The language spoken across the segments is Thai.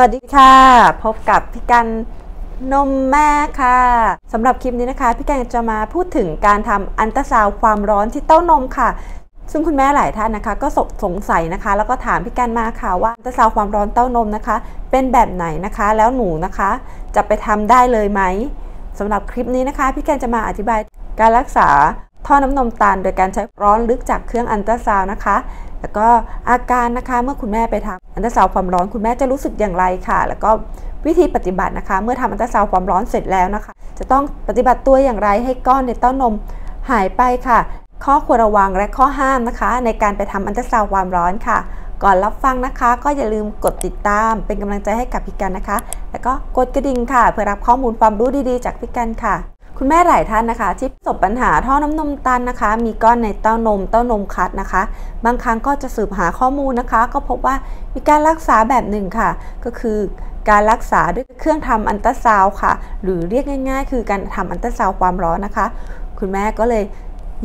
สวัสดีค่ะพบกับพี่กันนมแม่ค่ะสำหรับคลิปนี้นะคะพี่กันจะมาพูดถึงการทำอัลตราซาวด์ความร้อนที่เต้านมค่ะซึ่งคุณแม่หลายท่านนะคะก็สงสัยนะคะแล้วก็ถามพี่กันมาค่ะว่าอัลตราซาวด์ความร้อนเต้านมนะคะเป็นแบบไหนนะคะแล้วหนูนะคะจะไปทำได้เลยไหมสำหรับคลิปนี้นะคะพี่กันจะมาอธิบายการรักษาท่อน้ำนมตันโดยการใช้ร้อนลึกจากเครื่องอัลตราซาวด์นะคะแล้วก็อาการนะคะเมื่อคุณแม่ไปทำอัลตราซาวด์ความร้อนคุณแม่จะรู้สึกอย่างไรค่ะแล้วก็วิธีปฏิบัตินะคะเมื่อทำอัลตราซาวด์ความร้อนเสร็จแล้วนะคะจะต้องปฏิบัติตัวอย่างไรให้ก้อนในเต้านมหายไปค่ะข้อควรระวังและข้อห้ามนะคะในการไปทำอัลตราซาวด์ความร้อนค่ะก่อนรับฟังนะคะก็อย่าลืมกดติดตามเป็นกำลังใจให้กับพี่กันนะคะแล้วก็กดกระดิ่งค่ะเพื่อรับข้อมูลความรู้ดีๆจากพี่กันค่ะคุณแม่หลายท่านนะคะที่ประสบปัญหาท่อน้ำนมตันนะคะมีก้อนในเต้านมคัดนะคะบางครั้งก็จะสืบหาข้อมูลนะคะก็พบว่ามีการรักษาแบบหนึ่งค่ะก็คือการรักษาด้วยเครื่องทำอัลตราซาวด์ค่ะหรือเรียกง่ายๆคือการทำอัลตราซาวด์ความร้อนนะคะคุณแม่ก็เลย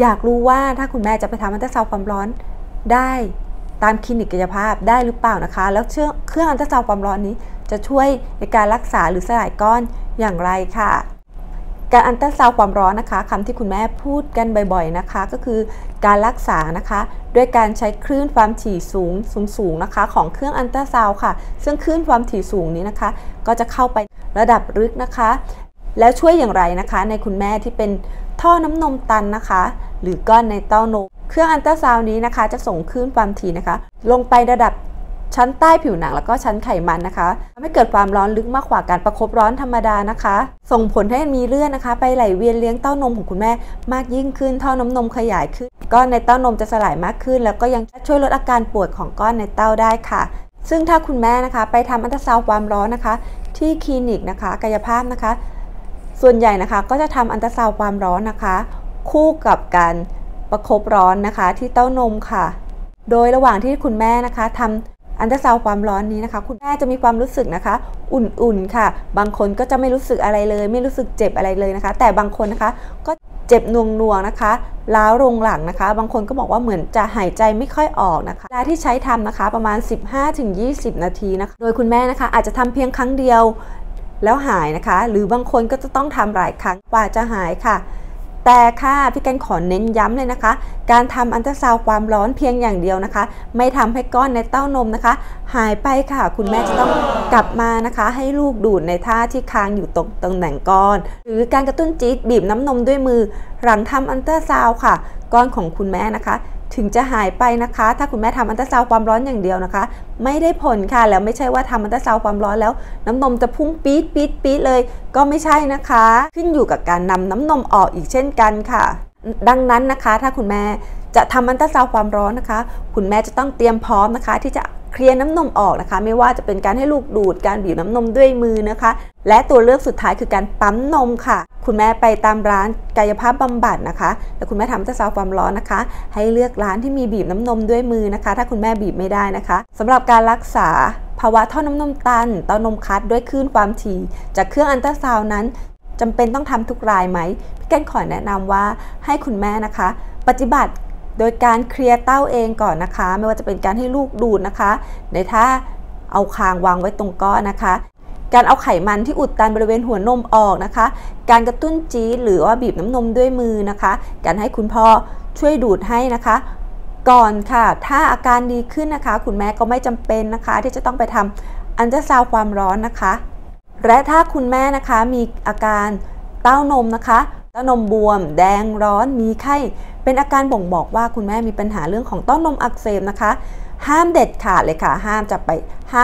อยากรู้ว่าถ้าคุณแม่จะไปทำอัลตราซาวด์ความร้อนได้ตามคลินิกกายภาพได้หรือเปล่านะคะแล้วเครื่องอัลตราซาวด์ความร้อนนี้จะช่วยในการรักษาหรือสลายก้อนอย่างไรค่ะการอัลตราซาวด์ความร้อนนะคะคำที่คุณแม่พูดกันบ่อยๆนะคะก็คือการรักษานะคะด้วยการใช้คลื่นความถี่สูงนะคะของเครื่องอัลตราซาวด์ค่ะซึ่งคลื่นความถี่สูงนี้นะคะก็จะเข้าไประดับลึกนะคะแล้วช่วยอย่างไรนะคะในคุณแม่ที่เป็นท่อน้ำนมตันนะคะหรือก้อนในเต้านมเครื่องอัลตราซาวด์นี้นะคะจะส่งคลื่นความถี่นะคะลงไประดับชั้นใต้ผิวหนังแล้วก็ชั้นไขมันนะคะทำให้เกิดความร้อนลึกมากกว่าการประคบร้อนธรรมดานะคะส่งผลให้มีเลือดนะคะไปไหลเวียนเลี้ยงเต้านมของคุณแม่มากยิ่งขึ้นท่อน้ำนมขยายขึ้นก้อนในเต้านมจะสลายมากขึ้นแล้วก็ยังช่วยลดอาการปวดของก้อนในเต้าได้ค่ะซึ่งถ้าคุณแม่นะคะไปทำอัลตราซาวด์ความร้อนนะคะที่คลินิกนะคะกายภาพนะคะส่วนใหญ่นะคะก็จะทำอัลตราซาวด์ความร้อนนะคะคู่กับการประคบร้อนนะคะที่เต้านมค่ะโดยระหว่างที่คุณแม่นะคะทำอัลตราซาวด์ความร้อนนี้นะคะคุณแม่จะมีความรู้สึกนะคะอุ่นๆค่ะบางคนก็จะไม่รู้สึกอะไรเลยไม่รู้สึกเจ็บอะไรเลยนะคะแต่บางคนนะคะก็เจ็บน่วงนะคะล้าลงหลังนะคะบางคนก็บอกว่าเหมือนจะหายใจไม่ค่อยออกนะคะเวลาที่ใช้ทำนะคะประมาณ 15-20 นาทีนะคะโดยคุณแม่นะคะอาจจะทำเพียงครั้งเดียวแล้วหายนะคะหรือบางคนก็จะต้องทำหลายครั้งกว่าจะหายค่ะแต่ค่ะพี่กันขอเน้นย้ำเลยนะคะการทำอัลตราซาวด์ความร้อนเพียงอย่างเดียวนะคะไม่ทำให้ก้อนในเต้านมนะคะหายไปค่ะคุณแม่จะต้องกลับมานะคะให้ลูกดูดในท่าที่ค้างอยู่ตรงตำแหน่งก้อนหรือการกระตุ้นจี๊ดบีบน้ำนมด้วยมือหลังทำอัลตราซาวด์ค่ะก้อนของคุณแม่นะคะถึงจะหายไปนะคะถ้าคุณแม่ทำอัลตราซาวด์ความร้อนอย่างเดียวนะคะไม่ได้ผลค่ะแล้วไม่ใช่ว่าทำอัลตราซาวด์ความร้อนแล้วน้ำนมจะพุ่งปี๊ดเลยก็ไม่ใช่นะคะขึ้นอยู่กับการนำน้ำนมออกอีกเช่นกันค่ะดังนั้นนะคะถ้าคุณแม่จะทำอัลตราซาวด์ความร้อนนะคะคุณแม่จะต้องเตรียมพร้อมนะคะที่จะเคลียร์น้ำนมออกนะคะไม่ว่าจะเป็นการให้ลูกดูดการบีบน้ำนมด้วยมือนะคะและตัวเลือกสุดท้ายคือการปั๊มนมค่ะคุณแม่ไปตามร้านกายภาพบำบัดนะคะแล้วคุณแม่ทำอัลตราซาวด์ความร้อนนะคะให้เลือกร้านที่มีบีบน้ำนมด้วยมือนะคะถ้าคุณแม่บีบไม่ได้นะคะสำหรับการรักษาภาวะท่อน้ำนมตันเต้านมคัดด้วยคลื่นความถี่จากเครื่องอัลตราซาวด์นั้นจำเป็นต้องทำทุกรายไหมพี่กันขอแนะนำว่าให้คุณแม่นะคะปฏิบัติโดยการเคลียร์เต้าเองก่อนนะคะไม่ว่าจะเป็นการให้ลูกดูดนะคะในท่าเอาคางวางไว้ตรงก้อนนะคะการเอาไขมันที่อุดตันบริเวณหัวนมออกนะคะการกระตุ้นจี๊ดหรือว่าบีบน้ำนมด้วยมือนะคะการให้คุณพ่อช่วยดูดให้นะคะก่อนค่ะถ้าอาการดีขึ้นนะคะคุณแม่ก็ไม่จำเป็นนะคะที่จะต้องไปทำอัลตราซาวด์ความร้อนนะคะและถ้าคุณแม่นะคะมีอาการเต้านมนะคะเต้านมบวมแดงร้อนมีไข้เป็นอาการบ่งบอกว่าคุณแม่มีปัญหาเรื่องของเต้านมอักเสบนะคะห้ามเด็ดขาดเลยค่ะห้า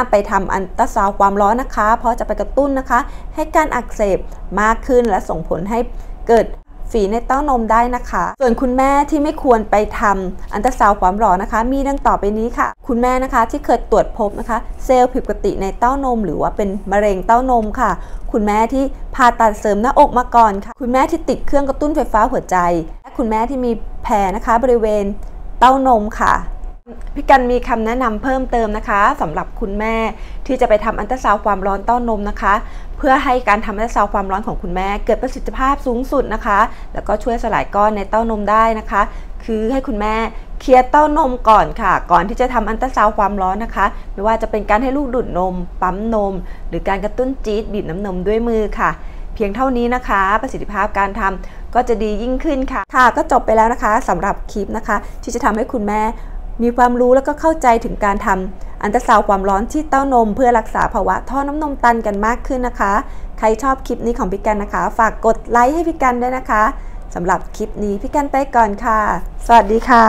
มไปทำอัลตราซาวด์ความร้อนนะคะเพราะจะไปกระตุ้นนะคะให้การอักเสบมากขึ้นและส่งผลให้เกิดฝีในเต้านมได้นะคะส่วนคุณแม่ที่ไม่ควรไปทำอัลตราซาวด์ความร้อนนะคะมีดังต่อไปนี้ค่ะคุณแม่นะคะที่เคยตรวจพบนะคะเซลล์ผิดปกติในเต้านมหรือว่าเป็นมะเร็งเต้านมค่ะคุณแม่ที่ผ่าตัดเสริมหน้าอกมาก่อนค่ะคุณแม่ที่ติดเครื่องกระตุ้นไฟฟ้าหัวใจและคุณแม่ที่มีแผลนะคะบริเวณเต้านมค่ะ พี่กันมีคำแนะนำเพิ่มเติมนะคะสำหรับคุณแม่ที่จะไปทำอัลตราซาวด์ความร้อนต้อนนมนะคะเพื่อให้การทำอัลตราซาวด์ความร้อนของคุณแม่เกิดประสิทธิภาพสูงสุดนะคะแล้วก็ช่วยสลายก้อนในเต้านมได้นะคะคือให้คุณแม่เคลียร์เต้านมก่อนค่ะก่อนที่จะทำอัลตราซาวด์ความร้อนนะคะไม่ว่าจะเป็นการให้ลูกดูดนมปั๊มนมหรือการกระตุ้นจี๊ดบีบน้ำนมด้วยมือค่ะเพียงเท่านี้นะคะประสิทธิภาพการทำก็จะดียิ่งขึ้นค่ะก็จบไปแล้วนะคะสำหรับคลิปนะคะที่จะทำให้คุณแม่มีความรู้แล้วก็เข้าใจถึงการทำอัลตราซาวด์ความร้อนที่เต้านมเพื่อรักษาภาวะท่อน้ำนมตันกันมากขึ้นนะคะใครชอบคลิปนี้ของพี่กันนะคะฝากกดไลค์ให้พี่กันด้วยนะคะสำหรับคลิปนี้พี่กันไปก่อนค่ะสวัสดีค่ะ